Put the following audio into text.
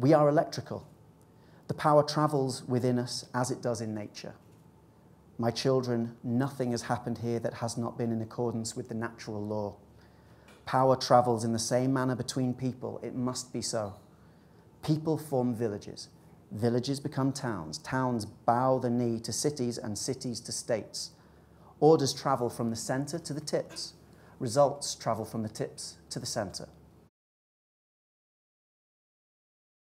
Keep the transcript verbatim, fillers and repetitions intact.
We are electrical. The power travels within us as it does in nature. My children, nothing has happened here that has not been in accordance with the natural law. Power travels in the same manner between people. It must be so. People form villages. Villages become towns. Towns bow the knee to cities and cities to states. Orders travel from the centre to the tips. Results travel from the tips to the centre.